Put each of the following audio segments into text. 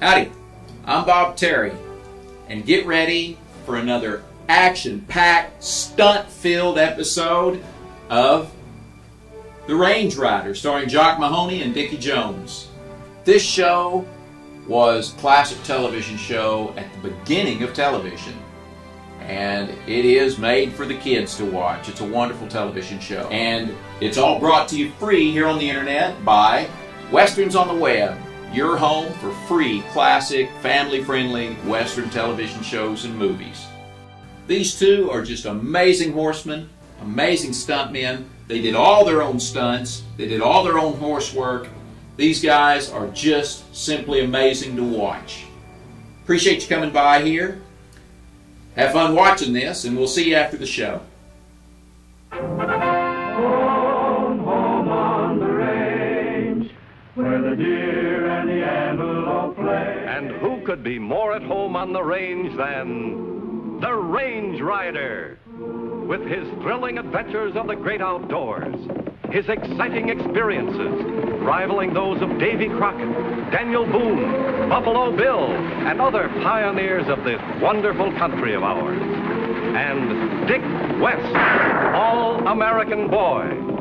Howdy, I'm Bob Terry, and get ready for another action-packed, stunt-filled episode of The Range Rider, starring Jock Mahoney and Dickie Jones. This show was a classic television show at the beginning of television, and it is made for the kids to watch. It's a wonderful television show, and it's all brought to you free here on the internet by Westerns on the Web. Your home for free, classic, family-friendly Western television shows and movies. These two are just amazing horsemen, amazing stuntmen. They did all their own stunts. They did all their own horse work. These guys are just simply amazing to watch. Appreciate you coming by here. Have fun watching this, and we'll see you after the show. Home, home on the range, where the deer and the antelope play. And who could be more at home on the range than the Range Rider? With his thrilling adventures of the great outdoors, his exciting experiences rivaling those of Davy Crockett, Daniel Boone, Buffalo Bill, and other pioneers of this wonderful country of ours. And Dick West, All-American Boy.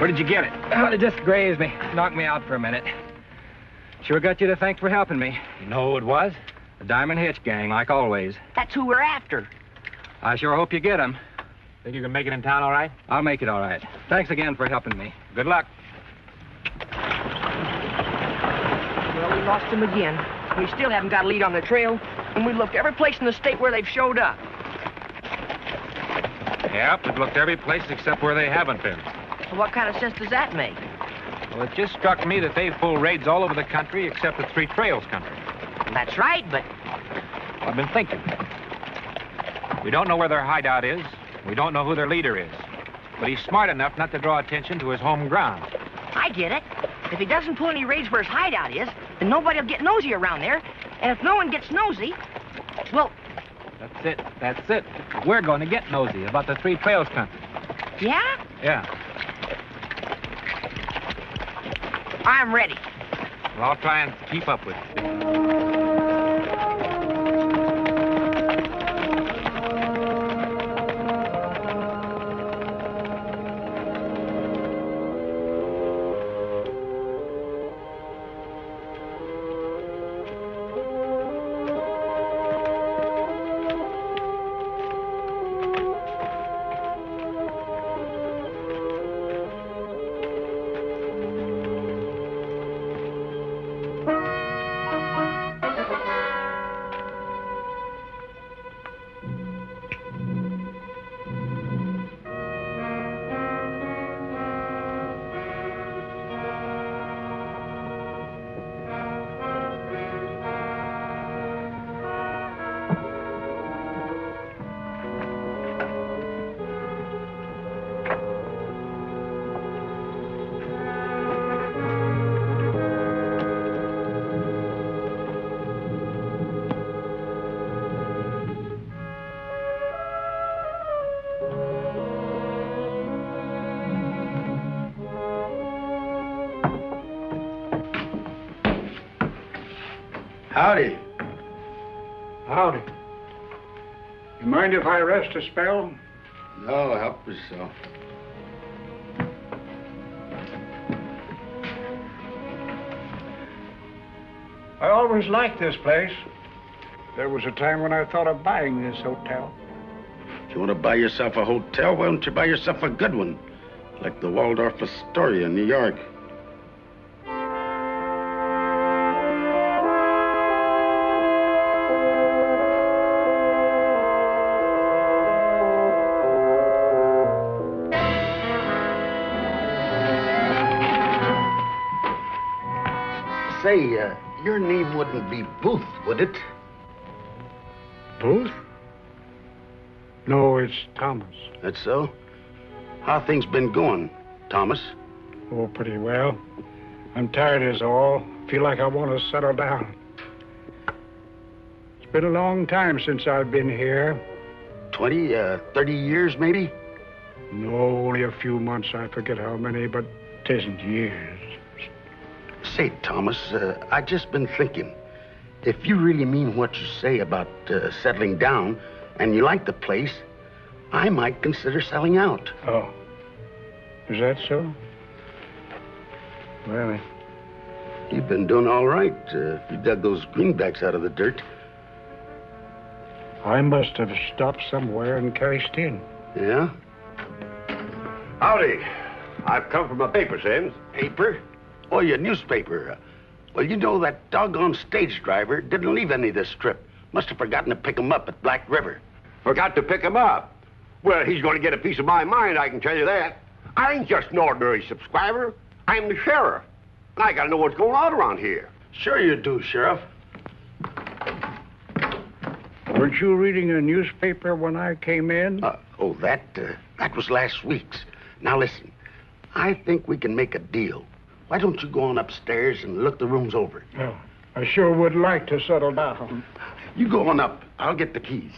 Where did you get it? Oh, it just grazed me. Knocked me out for a minute. Sure got you to thank for helping me. You know who it was? The Diamond Hitch Gang, like always. That's who we're after. I sure hope you get them. Think you can make it in town all right? I'll make it all right. Thanks again for helping me. Good luck. Well, we lost them again. We still haven't got a lead on the trail, and we looked every place in the state where they've showed up. Yep, we've looked every place except where they haven't been. What kind of sense does that make? Well, it just struck me that they've pulled raids all over the country except at Three Trails Country. That's right, but... Well, I've been thinking. We don't know where their hideout is. We don't know who their leader is. But he's smart enough not to draw attention to his home ground. I get it. If he doesn't pull any raids where his hideout is, then nobody will get nosy around there. And if no one gets nosy, well... That's it. That's it. We're going to get nosy about the Three Trails Country. Yeah? Yeah. I'm ready. Well, I'll try and keep up with you. Howdy. Howdy. You mind if I rest a spell? No, help yourself. I always liked this place. There was a time when I thought of buying this hotel. If you want to buy yourself a hotel, why don't you buy yourself a good one? Like the Waldorf Astoria in New York. Say, your name wouldn't be Booth, would it? Booth? No, it's Thomas. That's so? How things been going, Thomas? Oh, pretty well. I'm tired is all. Feel like I want to settle down. It's been a long time since I've been here. 20, 30 years maybe? No, only a few months. I forget how many, but 'tisn't years. Say, Thomas, I just been thinking. If you really mean what you say about settling down and you like the place, I might consider selling out. Oh, is that so? Well, you've been doing all right if you dug those greenbacks out of the dirt. I must have stopped somewhere and cashed in. Yeah? Howdy. I've come for my paper, Sims. Paper? Oh, your newspaper. Well, you know, that doggone stage driver didn't leave any this trip. Must have forgotten to pick him up at Black River. Forgot to pick him up? Well, he's going to get a piece of my mind, I can tell you that. I ain't just an ordinary subscriber. I'm the sheriff. And I got to know what's going on around here. Sure you do, Sheriff. Weren't you reading a newspaper when I came in? That was last week's. Now, listen, I think we can make a deal. Why don't you go on upstairs and look the rooms over? Well, I sure would like to settle down. You go on up. I'll get the keys.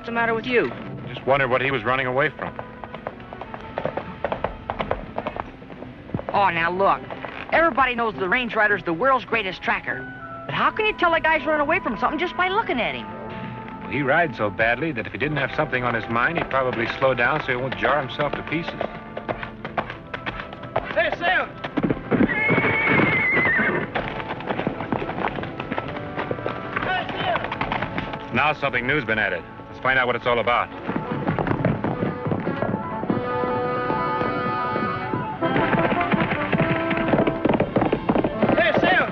What's the matter with you? Just wondered what he was running away from. Oh, now look. Everybody knows the range rider's the world's greatest tracker. But how can you tell a guy's running away from something just by looking at him? Well, he rides so badly that if he didn't have something on his mind, he'd probably slow down so he won't jar himself to pieces. Hey, Sam! Hey, Sam! Now something new's been added. Find out what it's all about. Hey, Sam.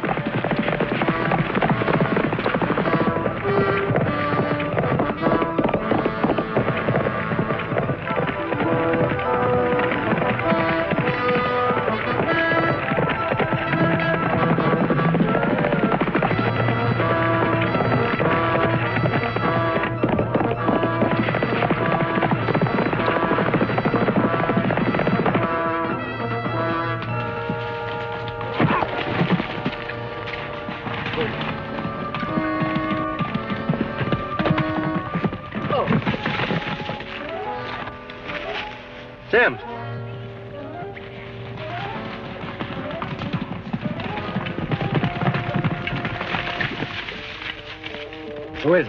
A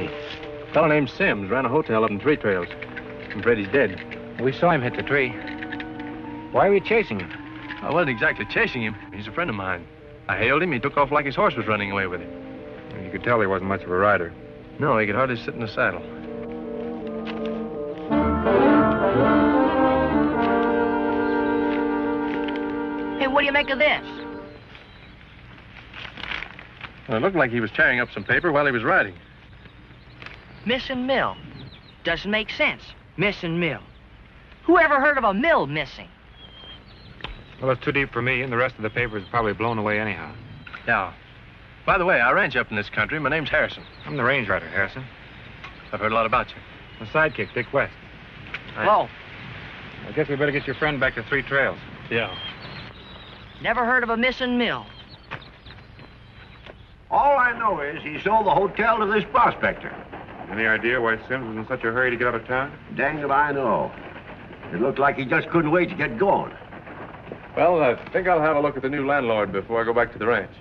fellow named Sims ran a hotel up in Three Trails. I'm afraid he's dead. We saw him hit the tree. Why were you chasing him? I wasn't exactly chasing him. He's a friend of mine. I hailed him. He took off like his horse was running away with him. You could tell he wasn't much of a rider. No, he could hardly sit in the saddle. Hey, what do you make of this? Well, it looked like he was tearing up some paper while he was riding. Missing mill. Doesn't make sense. Missing mill. Who ever heard of a mill missing? Well, it's too deep for me, and the rest of the paper is probably blown away anyhow. Yeah. By the way, I ranch up in this country. My name's Harrison. I'm the range rider, Harrison. I've heard a lot about you. My sidekick, Dick West. Hello. I guess we better get your friend back to Three Trails. Yeah. Never heard of a missing mill. All I know is he sold the hotel to this prospector. Any idea why Sims was in such a hurry to get out of town? Dang if I know. It looked like he just couldn't wait to get going. Well, I think I'll have a look at the new landlord before I go back to the ranch.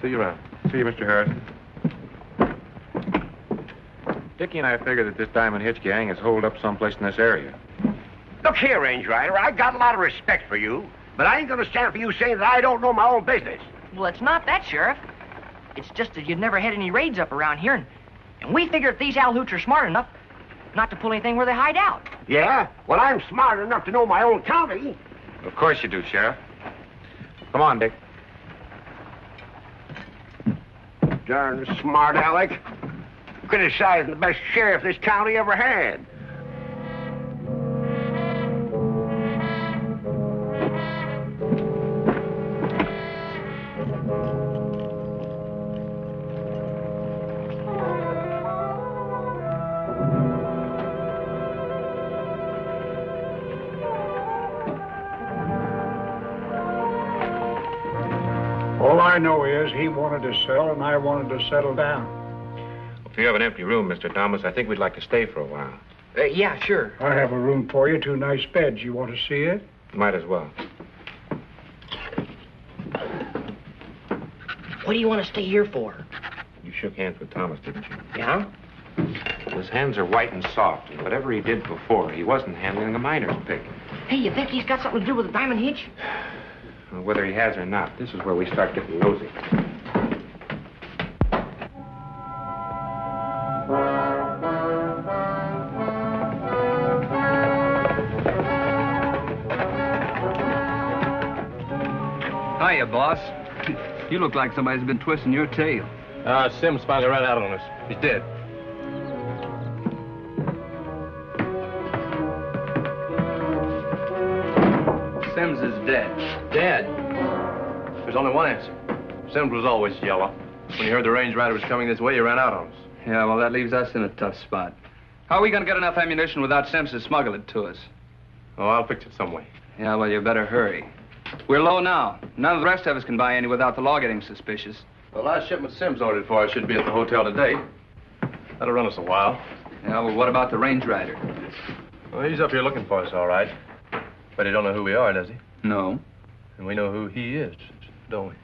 See you around. See you, Mr. Harrison. Dickie and I figure that this Diamond Hitch Gang is holed up someplace in this area. Look here, Range Rider, I got a lot of respect for you, but I ain't gonna stand for you saying that I don't know my own business. Well, it's not that, Sheriff. It's just that you've never had any raids up around here, and we figure if these Alhoots are smart enough not to pull anything where they hide out. Yeah? Well, I'm smart enough to know my own county. Of course you do, Sheriff. Come on, Dick. Darn smart, Alec. Criticizing the best sheriff this county ever had. All I know is he wanted to sell and I wanted to settle down. If you have an empty room, Mr. Thomas, I think we'd like to stay for a while. Yeah, sure. I have a room for you, two nice beds. You want to see it? Might as well. What do you want to stay here for? You shook hands with Thomas, didn't you? Yeah. His hands are white and soft, and whatever he did before, he wasn't handling a miner's pick. Hey, you think he's got something to do with the Diamond Hitch? Well, whether he has or not, this is where we start getting nosy. Hiya, boss. You look like somebody's been twisting your tail. Sims finally ran out on us. He's dead. Sims is dead. Dead? There's only one answer. Sims was always yellow. When he heard the range rider was coming this way, he ran out on us. Yeah, well, that leaves us in a tough spot. How are we going to get enough ammunition without Sims to smuggle it to us? Oh, I'll fix it some way. Yeah, well, you better hurry. We're low now. None of the rest of us can buy any without the law getting suspicious. The last shipment Sims ordered for us should be at the hotel today. That'll run us a while. Yeah, well, what about the range rider? Well, he's up here looking for us, all right. But he don't know who we are, does he? No. And we know who he is, don't we?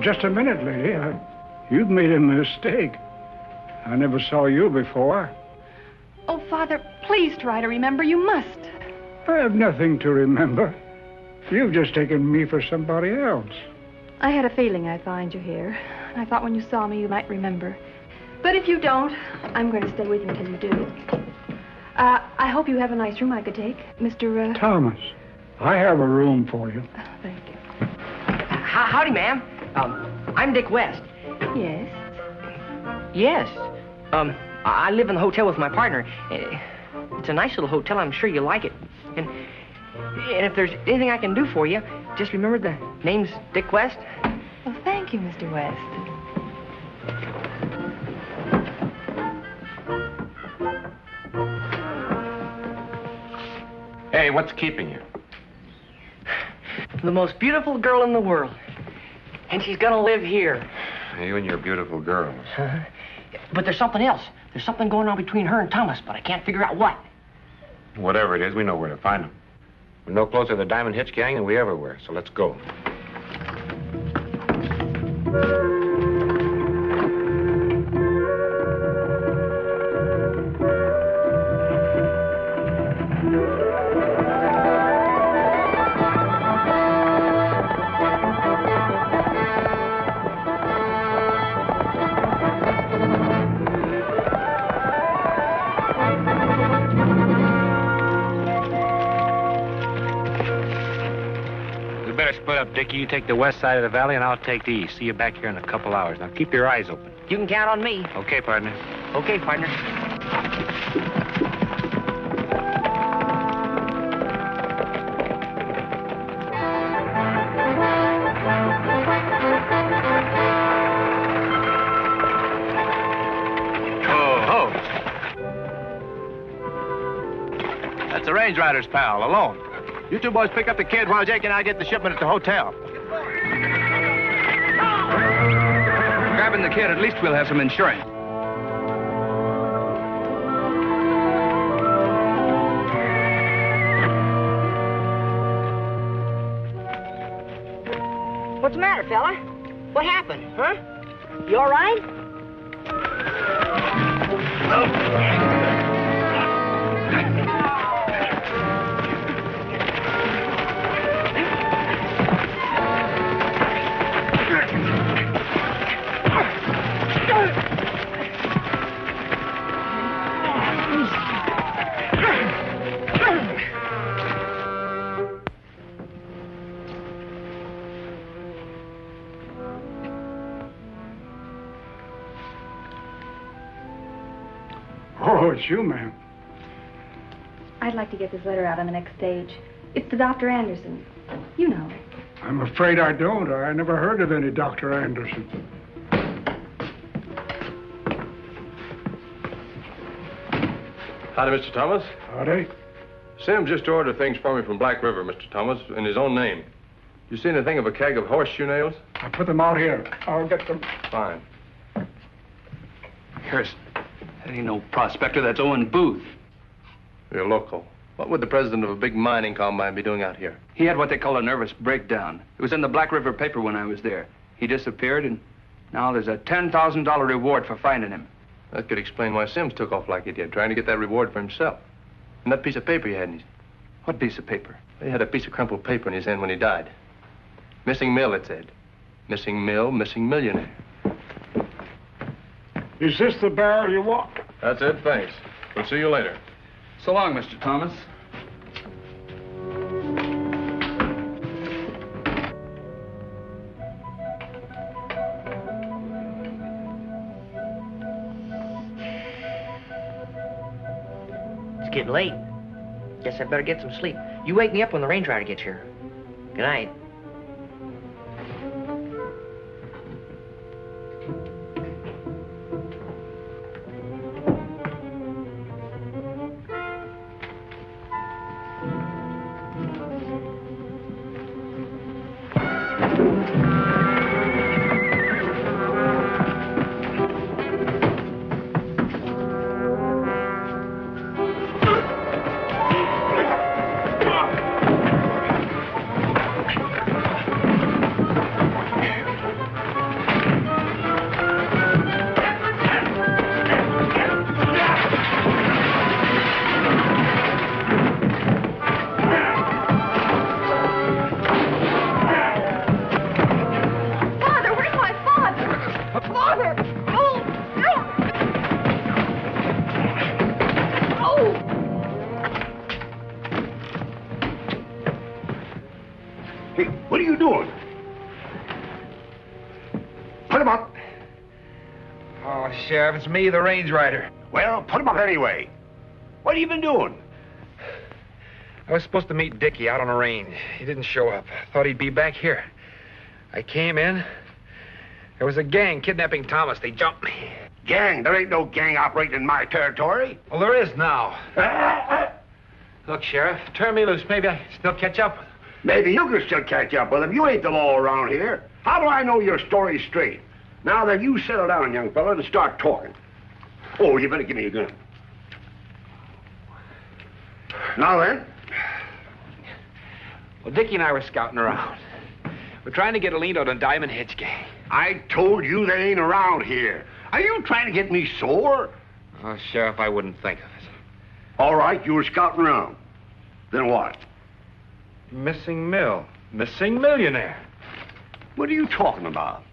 Just a minute, lady. You've made a mistake. I never saw you before. Oh, Father, please try to remember. You must. I have nothing to remember. You've just taken me for somebody else. I had a feeling I'd find you here. I thought when you saw me, you might remember. But if you don't, I'm going to stay with you until you do. I hope you have a nice room I could take, Mr. Thomas, I have a room for you. Thank you. Howdy, ma'am. I'm Dick West. Yes? Yes. I live in the hotel with my partner. It's a nice little hotel. I'm sure you'll like it. And if there's anything I can do for you, just remember the name's Dick West. Well, thank you, Mr. West. Hey, what's keeping you? The most beautiful girl in the world. And she's gonna live here. You and your beautiful girls. Huh? But there's something else. There's something going on between her and Thomas, but I can't figure out what. Whatever it is, we know where to find them. We're no closer to the Diamond Hitch Gang than we ever were, so let's go. Dickie, you take the west side of the valley, and I'll take the east. See you back here in a couple hours. Now, keep your eyes open. You can count on me. Okay, partner. Okay, partner. That's the range rider's pal, alone. You two boys pick up the kid while Jake and I get the shipment at the hotel. Grabbing the kid, at least we'll have some insurance. What's the matter, fella? What happened, huh? You all right? Oh. Oh, it's you, ma'am. I'd like to get this letter out on the next stage. It's to Dr. Anderson. You know. I'm afraid I don't. I never heard of any Dr. Anderson. Howdy, Mr. Thomas. Howdy. Sim just ordered things for me from Black River, Mr. Thomas, in his own name. You seen a thing of a keg of horseshoe nails? I put them out here. I'll get them. Fine. Here's... That ain't no prospector, that's Owen Booth. You're loco. What would the president of a big mining combine be doing out here? He had what they call a nervous breakdown. It was in the Black River paper when I was there. He disappeared, and now there's a $10,000 reward for finding him. That could explain why Sims took off like he did, trying to get that reward for himself. And that piece of paper he had in his... What piece of paper? He had a piece of crumpled paper in his hand when he died. Missing mill, it said. Missing mill, missing millionaire. Is this the barrel you want? That's it, thanks. We'll see you later. So long, Mr. Thomas. It's getting late. Guess I better get some sleep. You wake me up when the range rider gets here. Good night. Sheriff, it's me, the range rider. Well, put him up anyway. What have you been doing? I was supposed to meet Dickie out on a range. He didn't show up. I thought he'd be back here. I came in. There was a gang kidnapping Thomas. They jumped me. Gang? There ain't no gang operating in my territory. Well, there is now. Look, Sheriff, turn me loose. Maybe I can still catch up with him. Maybe you can still catch up with him. You ain't the law around here. How do I know your story's straight? Now then, you settle down, young fella, and start talking. Oh, you better give me a gun. Now then. Well, Dickie and I were scouting around. We're trying to get a lead on a Diamond Hitch Gang. I told you they ain't around here. Are you trying to get me sore? Oh, Sheriff, I wouldn't think of it. All right, you were scouting around. Then what? Missing mill. Missing millionaire. What are you talking about?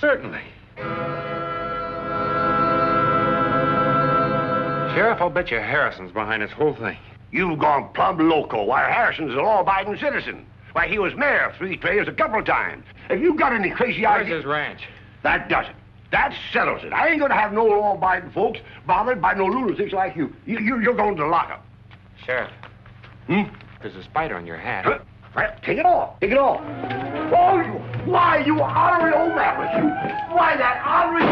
Certainly. Sheriff, I'll bet you Harrison's behind this whole thing. You've gone plumb loco. Why, Harrison's a law-abiding citizen. Why, he was mayor of Three Trails a couple of times. Have you got any crazy ideas? Where's his ranch? That does it. That settles it. I ain't gonna have no law-abiding folks bothered by no lunatics like you. You're going to lockup. Sheriff. Hmm? There's a spider on your hat. Take it off. Take it off. Oh, you! Why, you honorary old man with you! Why, that honorary...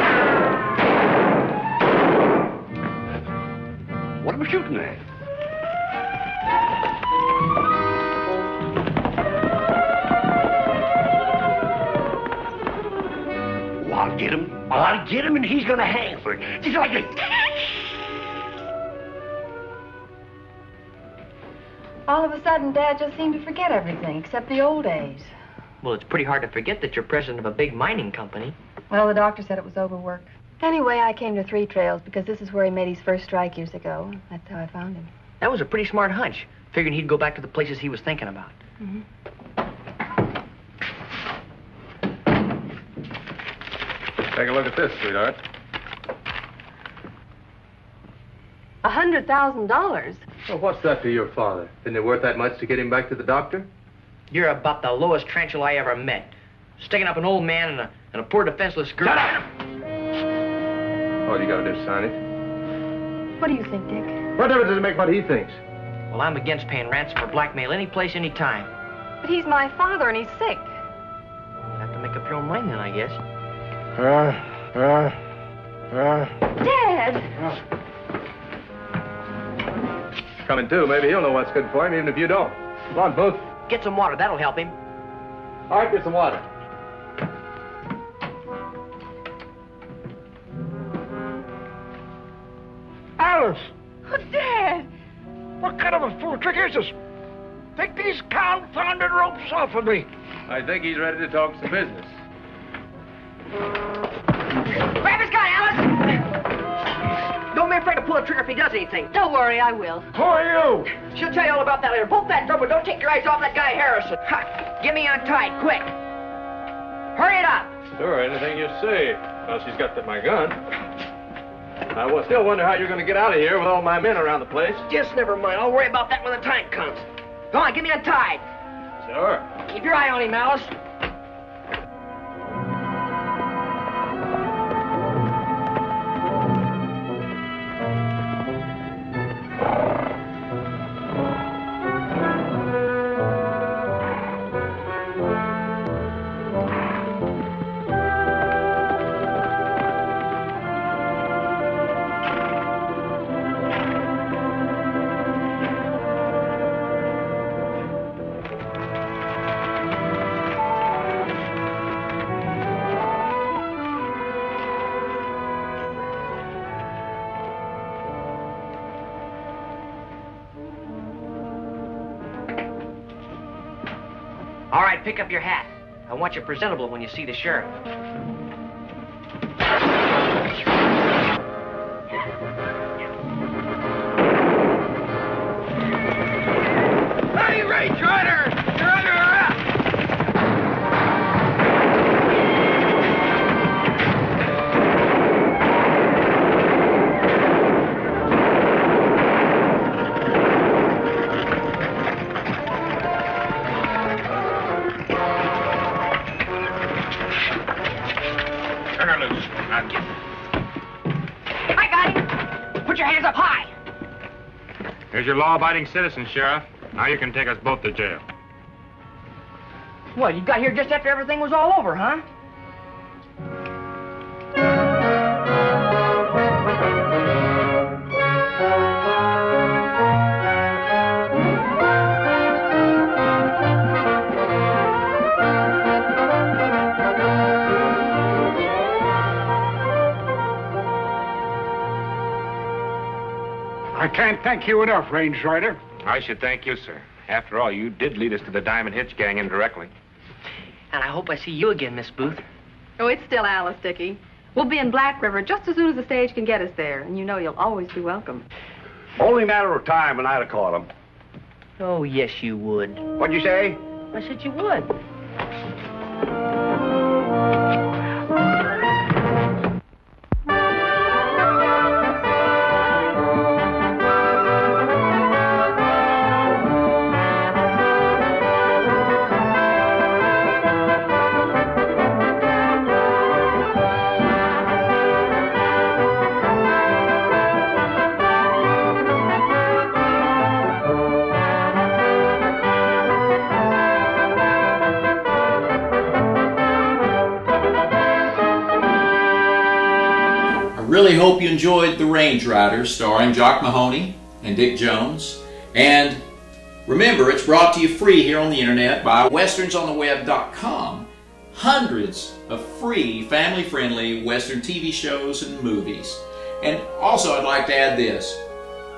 What am I shooting at? I'll get him. I'll get him, and he's gonna hang for it. Just like a... All of a sudden, Dad just seemed to forget everything except the old days. Well, it's pretty hard to forget that you're president of a big mining company. Well, the doctor said it was overwork. Anyway, I came to Three Trails because this is where he made his first strike years ago. That's how I found him. That was a pretty smart hunch, figuring he'd go back to the places he was thinking about. Mm-hmm. Take a look at this, sweetheart. $100,000? Well, what's that to your father? Isn't it worth that much to get him back to the doctor? You're about the lowest tarantula I ever met. Sticking up an old man and a poor defenseless girl. Shut up! All you gotta do is sign it. What do you think, Dick? What difference does it make what he thinks? Well, I'm against paying ransom or blackmail any place, any time. But he's my father and he's sick. You'll have to make up your own mind then, I guess. Dad! Coming too. Maybe he'll know what's good for him, even if you don't. Come on, Booth. Get some water. That'll help him. All right, get some water. Alice! Oh, Dad! What kind of a fool trick is this? Take these confounded ropes off of me. I think he's ready to talk some business. Grab his gun, Alice! Don't be afraid to pull a trigger if he does anything. Don't worry, I will. Who are you? She'll tell you all about that later. Poke that drum, but don't take your eyes off that guy Harrison. Ha! Get me untied, quick. Hurry it up. Sure, anything you say. Well, she's got my gun. I will still wonder how you're going to get out of here with all my men around the place. Just never mind. I'll worry about that when the time comes. Go on, get me untied. Sure. Keep your eye on him, Alice. Pick up your hat. I want you presentable when you see the sheriff. Hey, Rage Rider! You're under your law-abiding citizen, Sheriff. Now you can take us both to jail. Well, you got here just after everything was all over, huh? I can't thank you enough, Range Rider. I should thank you, sir. After all, you did lead us to the Diamond Hitch Gang indirectly. And I hope I see you again, Miss Booth. Oh, it's still Alice, Dickie. We'll be in Black River just as soon as the stage can get us there. And you know you'll always be welcome. Only a matter of time, and I'd have caught him. Oh, yes, you would. What'd you say? I said you would. really hope you enjoyed The Range Riders, starring Jock Mahoney and Dick Jones. And remember, it's brought to you free here on the internet by westernsontheweb.com. Hundreds of free, family-friendly Western TV shows and movies. And also, I'd like to add this.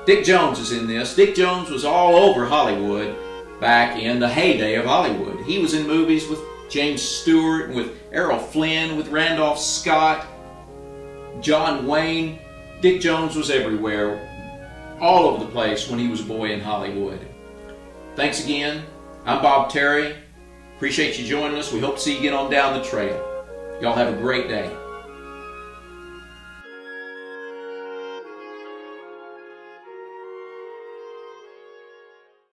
Dick Jones is in this. Dick Jones was all over Hollywood back in the heyday of Hollywood. He was in movies with James Stewart, with Errol Flynn, with Randolph Scott, John Wayne. Dick Jones was everywhere, all over the place when he was a boy in Hollywood. Thanks again. I'm Bob Terry. Appreciate you joining us. We hope to see you again on Down the Trail. Y'all have a great day.